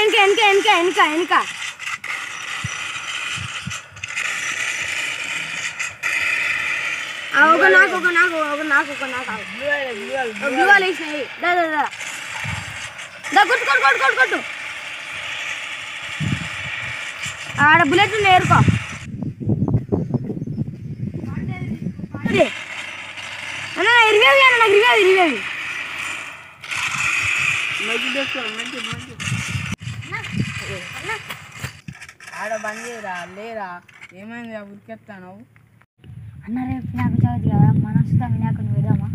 इनका इनका इनका इनका इनका आओ गो नाक गो नाक गो नाक गो नाक आओ ब्लू वाले सही दा दा दा दा good good good good good आड़ा बुलेट ने एरको अरे انا रिवाइव यार ना रिवाइव रिवाइव मजी देखो मजी मजी ना ना आड़ा बंदे रा ले रा ये मैंने अब उठता ना अन्ना रे बिना कुछ दिया मनसता बिना कुछ वेदामा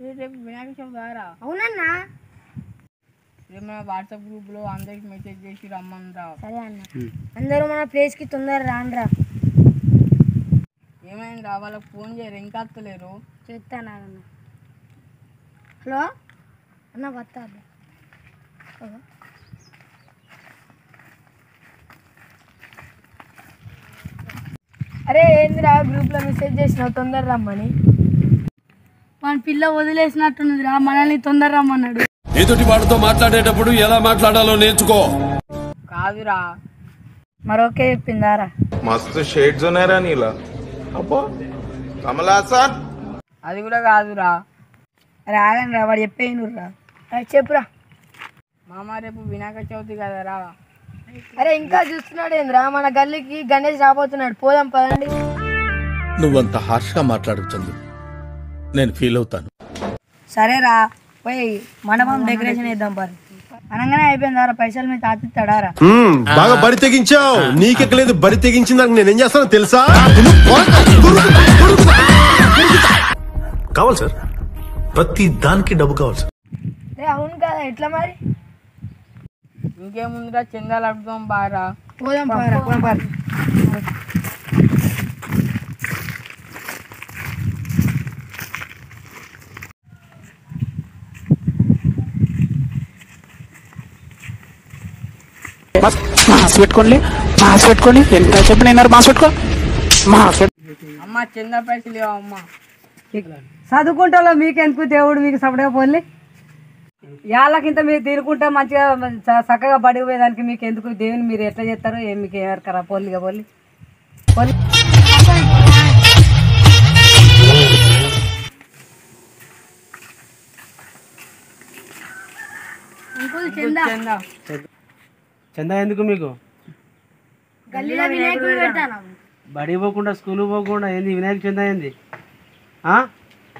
रे रे बिना कुछ बारा అవునా ना रे మన WhatsApp గ్రూప్ లో అందరికి మెసేజ్ చేసి రమ్మన్నారా సరే అన్న అందరూ మన ప్లేస్ కి తొందర రాండ్రా ఏమైందిరా వాళ్ళకి ఫోన్ చేయరు ఇంకా అత్తలేరు చేస్తానా అన్న హలో అన్న వస్తాడు अरे ఏందిరా గ్రూప్ లో మెసేజ్ చేసినా తొందర రమ్మని మన పిల్ల వదిలేసినట్టున్నదిరా మనల్ని తొందర రమ్మన్నాడు ఏదోటి వాడితో మాట్లాడేటప్పుడు ఎలా మాట్లాడాలో నేర్చుకో కాదురా మరోకే చెప్పిందారా మస్తు షేడ్స్ ఉన్నాయరా నీలా అబ్బో కమలాసన్ అది కూడా కాదురా రాగంరా వాడు చెప్పేనురా చెప్పురా మామ రేపు వినాయక చవితి కదరా అరే ఇంకా చూస్తున్నాడు ఏంద్రా మన గల్లికి గణేష్ రాబోతున్నాడు పోదాం పదండి నువ్వంత హార్ష్గా మాట్లాడుతుంది నేను ఫీల్ అవుతాను సరేరా పోయి మండపం డెకరేషన్ చేద్దాం పరి అనగానే అయిపోయిందారా పైసలు మీ తాతిస్తాడారా బాగా బరి తెగించావు నీకెక్కలేదు బరి తెగించిన దానికి నేనేం చేస్తానో తెలుసా కావాలి సార్ ప్రతి దానికి డబ్బు కావాలి సార్ అవును కదా ఎట్లా మరి ఇంకేముందిరా చందాలు అడుగుదాం బారా పోదాం మాస్ పెట్టుకోండి మాస్ పెట్టుకోండి ఎంత చెప్పినారు మాస్ పెట్టుకో మాస్ అమ్మ చందా పైసలు అమ్మ చదువుకుంటా మీకెందుకు దేవుడు మీకు సపడగా పోలే వాళ్ళకింత మీరు తీరుకుంటే మంచిగా చక్కగా పడిపోయేదానికి మీకు ఎందుకు దేవుని మీరు ఎట్లా చేస్తారు మీకు ఏమరకరా పోలిగా పోలి చందా ఎందుకు మీకు బడికి పోకుండా స్కూల్ పోకుండా ఏంది వినాయక చందా ఏంది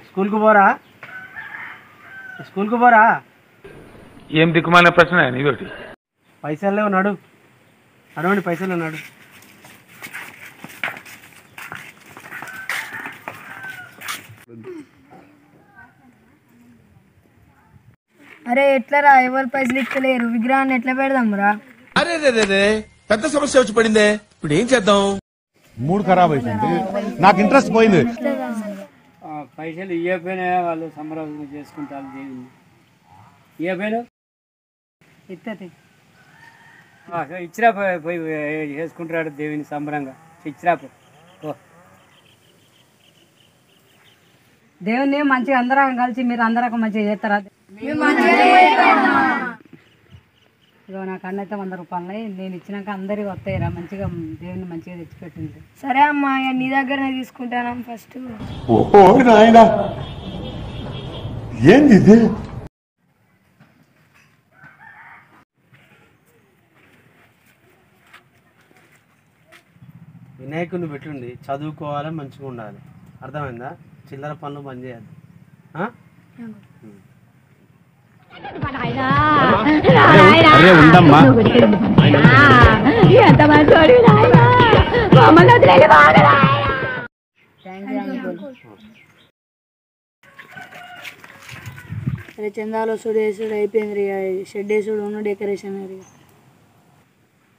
స్కూల్కు పోరా స్కూల్కు పోరా ఏం దిక్కుమాలిన ప్రశ్న ఇదొకటి పైసలు లేవు నడు అడవండి పైసలు ఉన్నాడు అరే ఎట్లరా ఎవరు పైసలు ఇక్కలేరు విగ్రహాన్ని ఎట్లా పెడదాం రా అరే పెద్ద సమస్య వచ్చి పడిందే ఇప్పుడు ఏం చేద్దాం మూడు ఖరాబ్ అయిపోయింది నాకు ఇంట్రెస్ట్ పోయింది పైసలు ఇవ్వకపోయినా వాళ్ళు సంబరాలు చేసుకుంటారు ఇవ్వకపోయినా ఇత్తది ఇచ్చిరా పోయి చేసుకుంటాడు దేవుని సంబరంగా ఇచ్చిరా దేవుని మంచిగా అందరం కలిసి మీరు అందరం మంచిగా చేస్తారా ఇగో నాకు అన్నైతే 100 రూపాయలు నేను ఇచ్చినాక అందరికి వస్తాయిరా మంచిగా దేవుని మంచిగా తెచ్చిపెట్టింది సరే అమ్మా నీ దగ్గరనే తీసుకుంటాను ఫస్ట్ వినాయకుడిని పెట్టుండి చదువుకోవాలి మంచిగా ఉండాలి అర్థమైందా చిల్లర పనులు పని చేయాలి చందాలో సుడు వేసుడు అయిపోయింది షెడ్ వేసుడు డెకరేషన్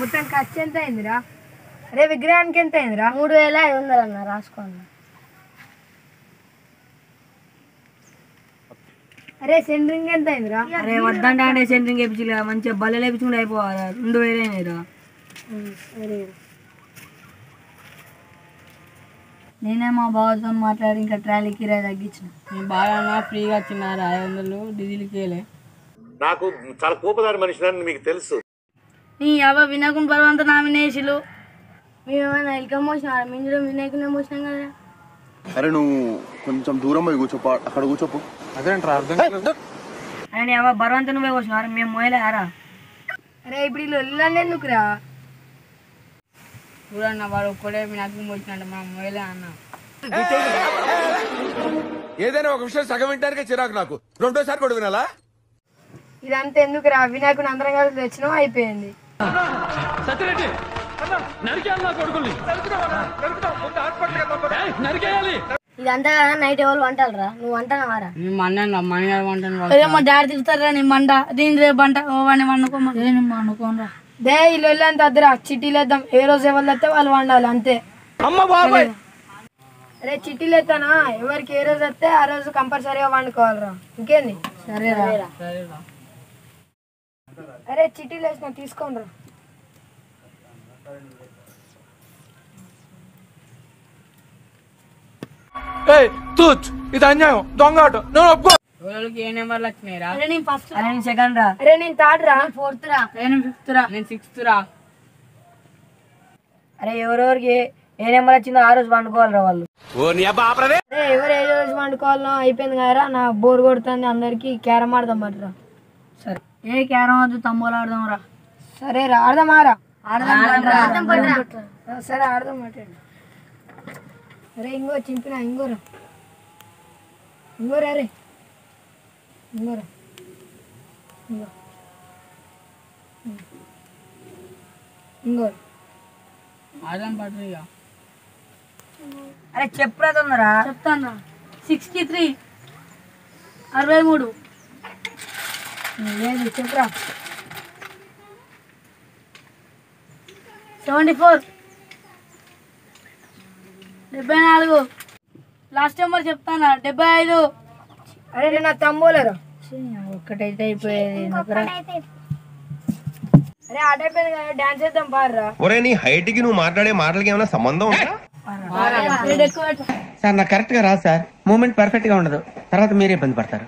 మొత్తం ఖర్చు ఎంత అయిందిరా. అరే విగ్రహానికి ఎంత అయిందిరా. 3500 అన్న రాసుకోండి. అరే సెంటరింగ్ ఎంత అయిందిరా. అరే వద్దంటే సెంటరింగ్ వేయించలేదా, మంచిగా బల్లెలు వేయించుకుంటే అయిపోవాలా. 2000 అయినాయిరా. నేనే మా బావతో మాట్లాడి ఇంకా ట్రాలీ కిరాయి తగ్గించిన. నేను బాగా ఫ్రీగా వచ్చిన 500 డీజిల్కి వెళ్ళే. నాకు చాలా కోపదారి మనిషి మీకు తెలుసు. నీ అవ వినాయకుని పర్వంత నామినేషన్లు మేమేమైనా వెల్కమ్ మోసినారా. మేము కూడా వినాయకునే మోసినాం కదా. అరే నువ్వు కొంచెం దూరం పోయి కూర్చోపో, అక్కడ కూర్చోపో. అరే నీ అవ బర్వంత నువ్వే కూర్చున్నారా, మేము మోయలేరా. అరే ఇప్పుడు వీళ్ళు వెళ్ళండి ఎందుకురా. చూడన్న వాడు ఒక్కడే వినాయకుని మోసినాడు, మనం మోయలే అన్న. ఏదైనా ఒక విషయం సగం వింటానికే చిరాకు నాకు, రెండోసారి కూడా వినాలా. ఇదంతా ఎందుకురా, వినాయకుని అందరం కలిసి తెచ్చినా అయిపోయింది. ఇదంతా కదా నైట్ ఎవరు వంటలు రా. నువ్వు వంటరా మా డాడీ తిరుగుతారా నీ మంట దీని రేపు వంట వండుకోమనుకోనరా. దే వీళ్ళు వెళ్ళేంత వద్దురా, చిట్టీలు వేద్దాం. ఏ రోజు ఎవరు వస్తే వాళ్ళు వండాలి అంతే. అరే చిట్టీలు వేస్తానా, ఎవరికి ఏ రోజు వస్తే ఆ రోజు కంపల్సరీగా వండుకోవాలరా. ఇంకేంది సరేరా. అరే చిట్టీలు వేసిన తీసుకోండి రా. అరే ఎవరెవరికి ఏ నెంబర్ వచ్చిందో ఆ రోజు వండుకోవాలరా వాళ్ళు. ఎవరు ఏ రోజు వండుకోవాలో అయిపోయింది కదా. నా బోర్ కొడుతుంది, అందరికి క్యారం ఆడదాం పట్రా. సరే ఏ క్యారం వద్దు, తమ్ములు ఆడదాం రా. సరే రా ఆడదామారా. సరే ఆడదాం. అరే ఇంకో చింపిన ఇంకోరా ఇంకోరా. అరే ఇంకోరా ఇంకో ఇంకోరా ఆడదాం పట్రా. అరే చెప్పురా తొందరా. చెప్తాను 63 63 63. లేదు చెప్పురా 74 74. లాస్ట్ నెంబర్ చెప్తానా 75. అరే నా తమ్ములేరా ఒక్కటైతే అయిపోయేది. అరే ఆట అయిపోయింది కదా, డాన్స్ చేద్దాం పార్రా. ఒరే నీ హైట్ కి నువ్వు మాట్లాడే మాటలకి ఏమైనా సంబంధం ఉందా. సార్ నాకు కరెక్ట్ గా రాదు సార్, మూమెంట్ పర్ఫెక్ట్ గా ఉండదు, తర్వాత మీరే ఇబ్బంది పడతారు.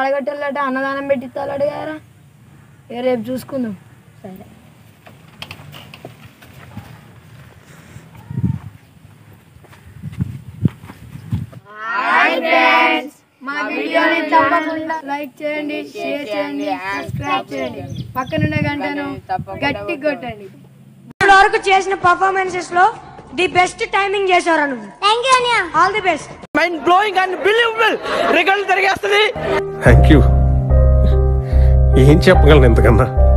ఆడగట్టెళ్ళట అన్నదానం పెట్టిస్తాలట కదరా. ఇక రేపు చూసుకుందాం. సరే మా వీడియోని తప్పకుండా లైక్ చేయండి, షేర్ చేయండి, సబ్స్క్రైబ్ చేయండి, పక్కనున్న గంటను గట్టి కొట్టండి. ఇప్పటి వరకు చేసిన పర్ఫార్మెన్సెస్ లో ది బెస్ట్ టైమింగ్ చేశారు అను. థాంక్యూ అన్న, all the best. Mind blowing and believable result దొరికేస్తది. థాంక్యూ. ఏం చెప్పగలను ఇంతకన్నా.